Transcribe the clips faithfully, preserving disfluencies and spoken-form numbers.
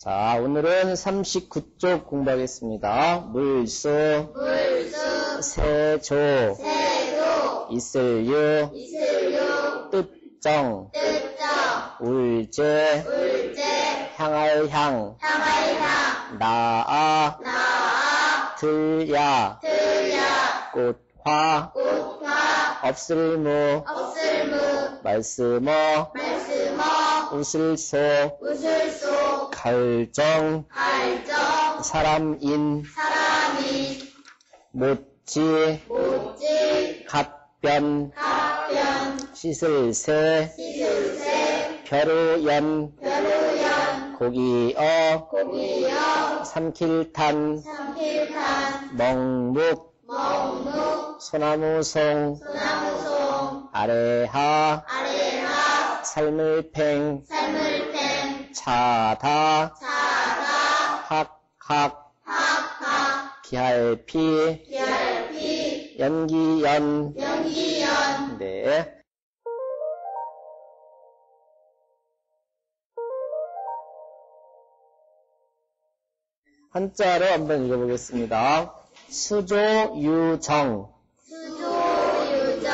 자, 오늘은 삼십구 쪽 공부하겠습니다. 물수, 물수, 세조, 세조, 이슬유, 이슬유, 뜻정, 뜻정, 울제, 울제, 향할향, 향할향, 나아, 나아, 들야, 들야, 꽃화, 꽃화, 없을무, 없을무, 말씀어, 말씀어, 웃을소, 웃을소, 갈정, 갈정, 사람인, 사람인, 못지, 못지, 갑변, 갑변, 시슬세, 시슬세, 벼루연, 벼루연, 고기어, 고기어, 삼킬탄, 삼킬탄, 먹묵, 먹묵, 소나무송, 소나무송, 아래하, 아래하, 삶을팽, 삶을팽, 차다, 차다, 학, 학, 학, 학, 기할피, 기할피, 연기연, 연기연. 네. 한자로 한번 읽어보겠습니다. 수조, 유정, 수조, 유정,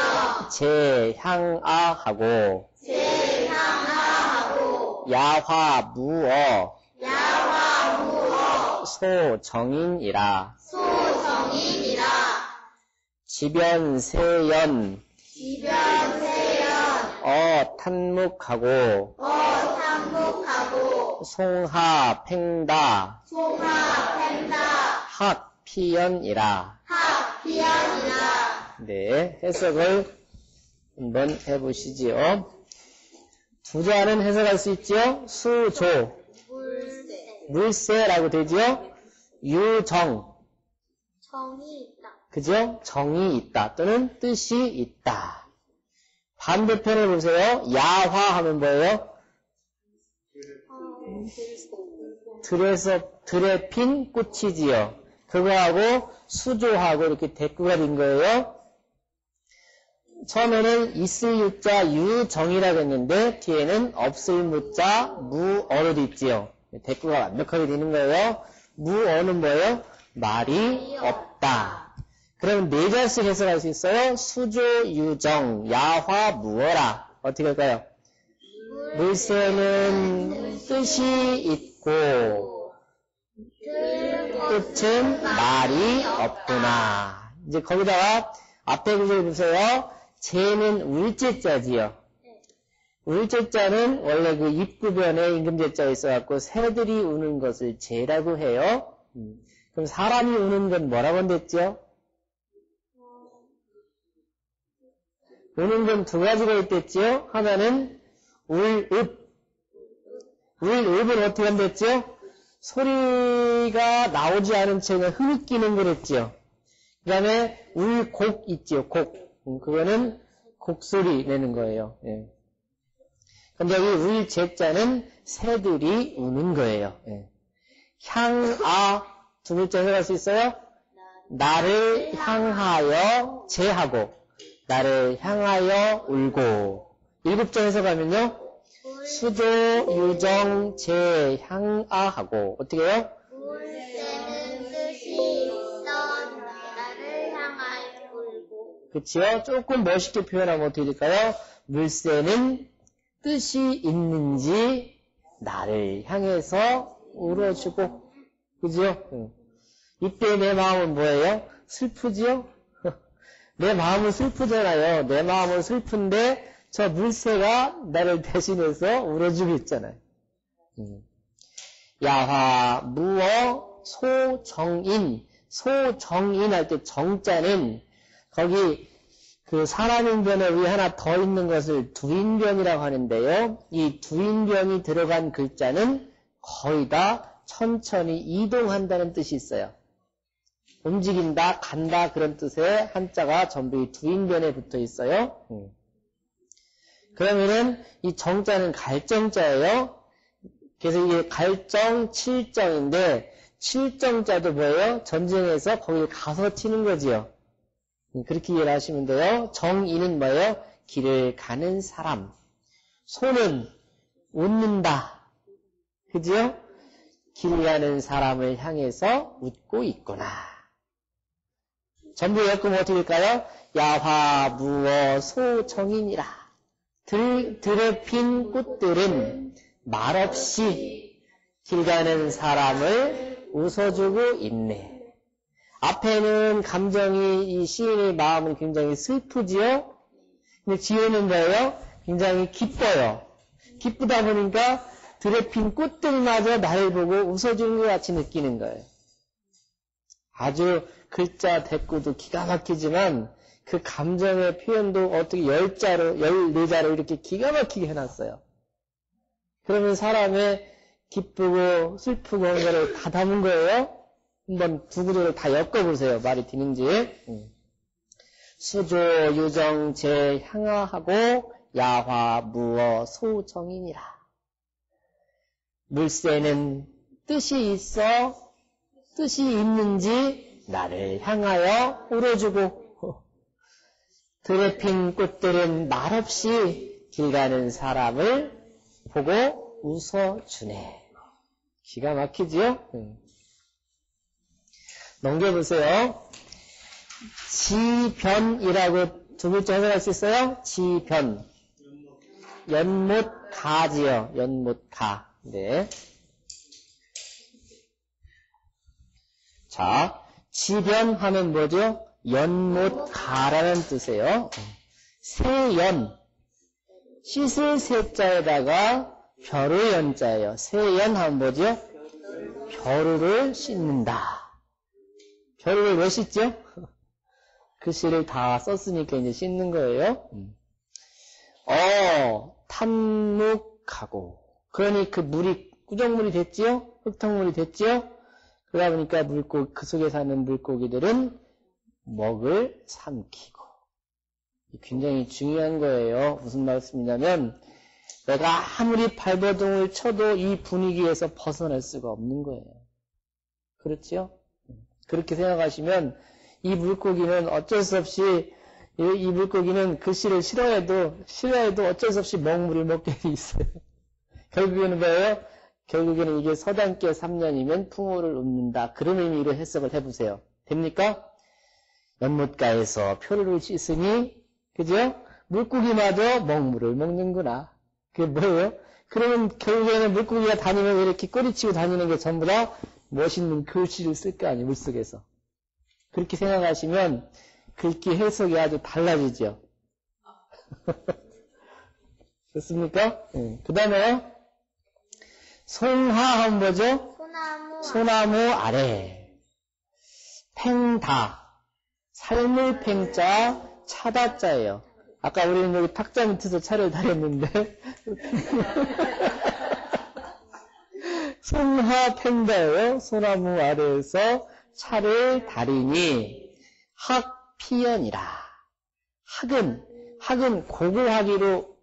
제향아하고, 야화 무어, 야화 무어, 소정인이라, 소정인이라, 지변세연, 지변세연, 어 탄묵하고, 어 탄묵하고, 송하팽다, 송하팽다, 학피연이라, 학피연이라. 네, 해석을 한번 해보시지요. 부자는 해석할 수 있지요? 수조, 물세, 물세라고 되지요? 유정, 정이 있다. 그죠? 정이 있다 또는 뜻이 있다. 반대편을 보세요. 야화 하면 뭐예요? 들에서 들에 핀 꽃이지요. 그거하고 수조하고 이렇게 대꾸가 된 거예요. 처음에는 있을 유자 유정이라고 했는데 뒤에는 없을 무자 무어로 있지요. 대꾸가 완벽하게 되는 거예요. 무어는 뭐예요? 말이 없다. 그럼 네 자씩 해석할 수 있어요. 수조, 유정, 야화, 무어라. 어떻게 할까요? 물세는 뜻이 있고 뜻은 말이 없구나. 이제 거기다가 앞에 구절 보세요. 제는 울제자지요. 네. 울제자는 원래 그 입구변에 임금제자가 있어갖고 새들이 우는 것을 제라고 해요. 음. 그럼 사람이 우는 건 뭐라고 한댔죠? 우는 건 두 가지가 있댔지요. 하나는 울읍. 울읍은 어떻게 한댔죠? 소리가 나오지 않은 채 그냥 흐느끼는 거랬지요. 그 다음에 울곡 있지요. 곡. 음, 그거는 곡소리 내는 거예요. 예. 근데 여기 울 제자는 새들이 우는 거예요. 예. 향아 두 글자 해석할 수 있어요? 나를 향하여 제하고 나를 향하여 울고. 일곱 자 해석하면요. 수조, 유정, 제, 향아하고 어떻게 해요? 그치요? 조금 멋있게 표현하면 어떻게 될까요? 물새는 뜻이 있는지 나를 향해서 울어주고. 그죠? 이때 내 마음은 뭐예요? 슬프지요? 내 마음은 슬프잖아요. 내 마음은 슬픈데 저 물새가 나를 대신해서 울어주고 있잖아요. 야화, 무어, 소정인. 소정인 할 때 정자는 거기 그 사람인변에 위 하나 더 있는 것을 두인변이라고 하는데요. 이 두인변이 들어간 글자는 거의 다 천천히 이동한다는 뜻이 있어요. 움직인다, 간다 그런 뜻의 한자가 전부 이 두인변에 붙어 있어요. 음. 그러면은 이 정자는 갈정자예요. 그래서 이게 갈정, 칠정인데 칠정자도 뭐예요? 전쟁에서 거기 가서 치는 거지요. 그렇게 이해를 하시면 돼요. 정인은 뭐예요? 길을 가는 사람. 소는 웃는다. 그죠? 길이하는 사람을 향해서 웃고 있구나. 전부 역금 어떻게 될까요? 야화 무어 소정인이라. 들, 들에 핀 꽃들은 말없이 길 가는 사람을 웃어주고 있네. 앞에는 감정이 이 시인의 마음은 굉장히 슬프지요? 근데 뒤에는 뭐예요? 굉장히 기뻐요. 기쁘다 보니까 들에 핀 꽃들마저 나를 보고 웃어주는 것 같이 느끼는 거예요. 아주 글자 대꾸도 기가 막히지만 그 감정의 표현도 어떻게 열 자로, 열네 자로 이렇게 기가 막히게 해놨어요. 그러면 사람의 기쁘고 슬프고 그런 거를 다 담은 거예요. 한번 두 구절을 다 엮어보세요. 말이 되는지. 수조 유정 제 향하하고 야화 무어 소정이니라. 물새는 뜻이 있어 뜻이 있는지 나를 향하여 울어주고 들에 핀 꽃들은 말없이 길 가는 사람을 보고 웃어주네. 기가 막히지요? 응. 넘겨보세요. 지변이라고 두 글자 해석할 수 있어요? 지변. 연못가지요. 연못가. 네. 자, 지변 하면 뭐죠? 연못가라는 뜻이에요. 세연. 씻을 세자에다가 벼루 연자예요. 세연 하면 뭐죠? 벼루를 씻는다. 벼루를 왜 씻죠? 글씨를 다 썼으니까 이제 씻는 거예요. 어, 탐묵하고. 그러니 그 물이 꾸정물이 됐지요? 흙탕물이 됐지요? 그러다 보니까 물고기, 그 속에 사는 물고기들은 먹을 삼키고. 굉장히 중요한 거예요. 무슨 말씀이냐면, 내가 아무리 발버둥을 쳐도 이 분위기에서 벗어날 수가 없는 거예요. 그렇지요? 그렇게 생각하시면, 이 물고기는 어쩔 수 없이, 이, 이 물고기는 글씨를 싫어해도, 싫어해도 어쩔 수 없이 먹물을 먹게 돼 있어요. 결국에는 뭐예요? 결국에는 이게 서당께 삼 년이면 풍호를 읊는다. 그런 의미로 해석을 해보세요. 됩니까? 연못가에서 표류를 씻으니, 그죠? 물고기마저 먹물을 먹는구나. 그게 뭐예요? 그러면 결국에는 물고기가 다니면 이렇게 꼬리치고 다니는 게 전부 다 멋있는 글씨를 쓸 거 아니에요, 물속에서. 그렇게 생각하시면 글귀 해석이 아주 달라지죠. 됐습니까? 네. 그 다음에, 송하 하면 뭐죠? 소나무, 소나무 아래. 팽다. 삶을 팽자, 차다 자예요. 아까 우리는 여기 탁자 밑에서 차를 다녔는데. 송하 팽다예요. 소나무 아래에서 차를 다리니 학 피연이라. 학은, 학은 고고하기로,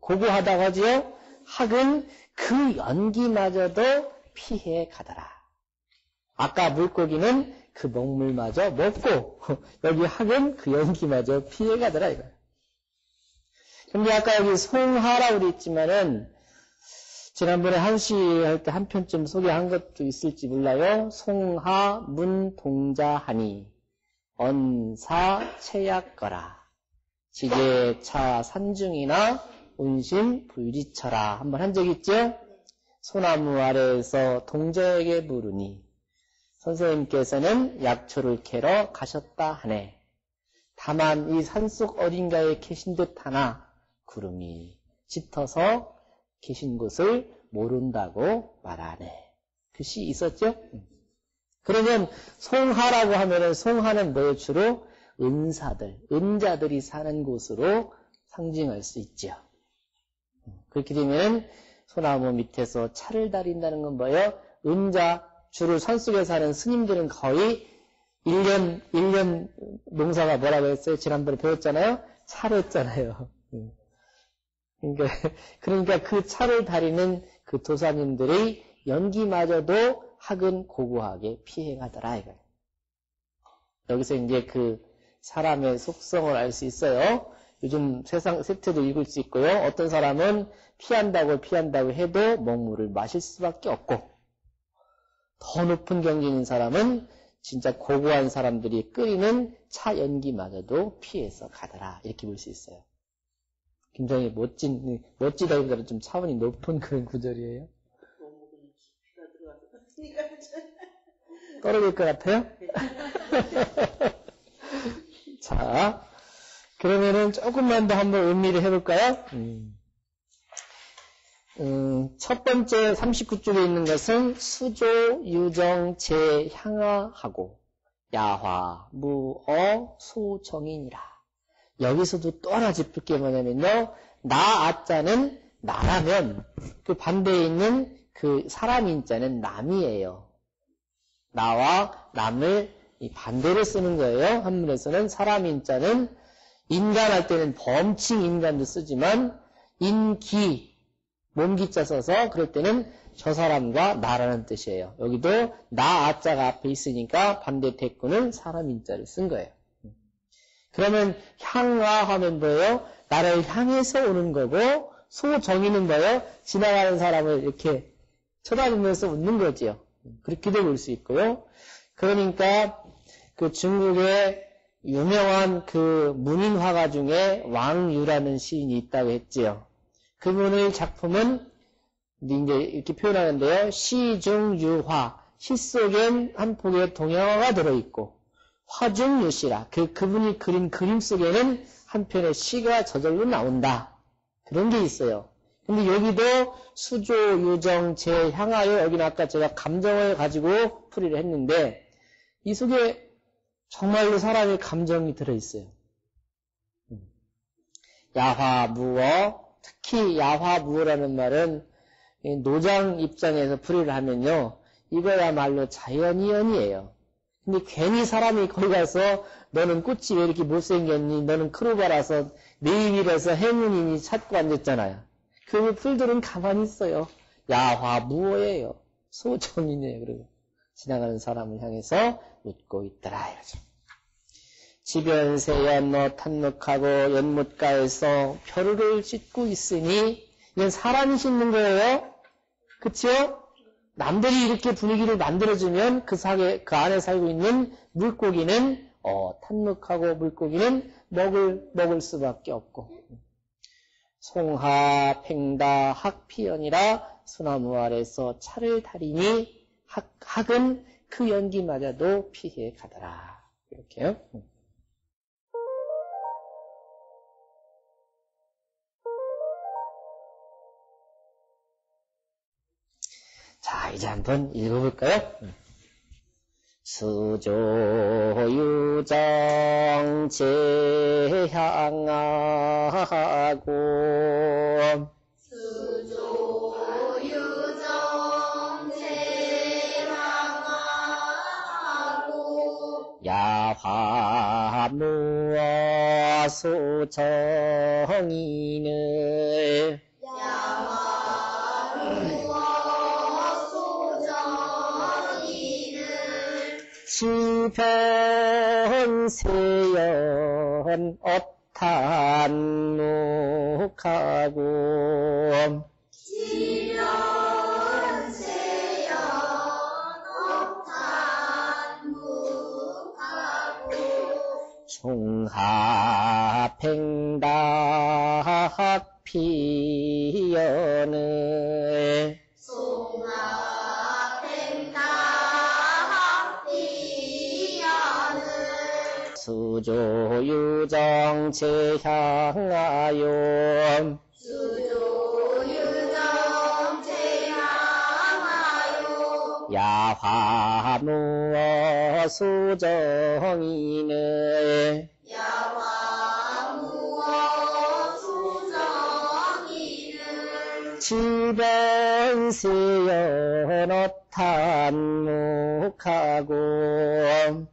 고고하다고 하지요? 학은 그 연기마저도 피해 가더라. 아까 물고기는 그 먹물마저 먹고, 여기 학은 그 연기마저 피해 가더라, 이거. 근데 아까 여기 송하라고 그랬지만은, 지난번에 한시 할 때 한 편쯤 소개한 것도 있을지 몰라요. 송하 문 동자하니, 언사 체약거라. 지게 차 산중이나, 온심 불지쳐라. 한번 한 적 있죠? 소나무 아래에서 동자에게 물으니 선생님께서는 약초를 캐러 가셨다 하네. 다만 이 산속 어딘가에 계신 듯 하나 구름이 짙어서 계신 곳을 모른다고 말하네. 그 시 있었죠? 그러면 송하라고 하면은 송하는 뭐에 주로 은사들, 은자들이 사는 곳으로 상징할 수 있죠. 그렇게 되면 소나무 밑에서 차를 다린다는 건 뭐예요? 은자, 주로 산속에 사는 스님들은 거의 일 년, 일 년 농사가 뭐라고 했어요? 지난번에 배웠잖아요? 차를 했잖아요. 그러니까, 그러니까 그 차를 다리는 그 도사님들의 연기마저도 학은 고고하게 피해가더라, 이거예요. 여기서 이제 그 사람의 속성을 알 수 있어요. 요즘 세상 세트도 읽을 수 있고요. 어떤 사람은 피한다고 피한다고 해도 먹물을 마실 수밖에 없고, 더 높은 경지인 사람은 진짜 고고한 사람들이 끓이는 차 연기마저도 피해서 가더라. 이렇게 볼 수 있어요. 굉장히 멋진, 멋지다기보다는 좀 차원이 높은 그런 구절이에요. 떨어질 것 같아요? 자, 그러면은 조금만 더 한번 음미를 해볼까요? 음. 음, 첫 번째 삼십구 쪽에 있는 것은 수조, 유정, 재, 향하하고 야화, 무, 어, 소, 정인이라. 여기서도 또 하나 짚을 게 뭐냐면요, 나, 아, 자는 나라면 그 반대에 있는 그 사람인 자는 남이에요. 나와 남을 이 반대로 쓰는 거예요. 한문에서는 사람인 자는 인간할 때는 범칭 인간도 쓰지만 인기 몸기자 써서 그럴 때는 저 사람과 나라는 뜻이에요. 여기도 나, 아, 자가 앞에 있으니까 반대 대꾸는 사람인 자를 쓴 거예요. 그러면 향화 하면 뭐예요? 나를 향해서 오는 거고, 소, 정의는 뭐예요? 지나가는 사람을 이렇게 쳐다보면서 웃는 거지요. 그렇게도 볼 수 있고요. 그러니까 그 중국의 유명한 그 문인화가 중에 왕유라는 시인이 있다고 했지요. 그분의 작품은 이제 이렇게 표현하는데요. 시중유화, 시 속엔 한 폭의 동양화가 들어있고 화중유시라, 그, 그분이 그린 그림 속에는 한 편의 시가 저절로 나온다. 그런 게 있어요. 근데 여기도 수조, 유정, 재, 향하여 여기는 아까 제가 감정을 가지고 풀이를 했는데 이 속에 정말로 사람의 감정이 들어있어요. 야화, 무어, 특히 야화무라는 말은 노장 입장에서 풀이를 하면요, 이거야말로 자연이연이에요. 근데 괜히 사람이 거기 가서 너는 꽃이 왜 이렇게 못생겼니, 너는 크로바라서 내 입이라서 행운이니 찾고 앉았잖아요. 그 풀들은 가만히 있어요. 야화무어예요. 소정이네요. 그리고 지나가는 사람을 향해서 웃고 있더라 이러죠. 지변세연어 탄묵하고 연못가에서 벼루를 씻고 있으니, 이건 사람이 씻는 거예요. 그치요? 남들이 이렇게 분위기를 만들어주면 그, 사계, 그 안에 살고 있는 물고기는 어, 탄묵하고 물고기는 먹을, 먹을 수밖에 없고, 송하 팽다 학피연이라, 소나무 아래서 차를 다리니 학, 학은 그 연기마저도 피해 가더라. 이렇게요. 이제 한번 읽어볼까요? 응. 수조유정 재향하고 수조유정 재향하고 야화무어 소정이는 지변세연 업탄묵하고 지변세연 업탄묵하고 종하팽다학피연을 수조유정 재향하여 수조유정 재향하여 야화무어 소정이네 야화무어 소정이네 지변세연 어탄묵하고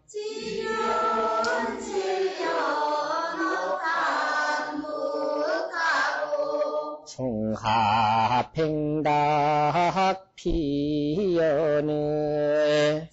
송하팽다학피연을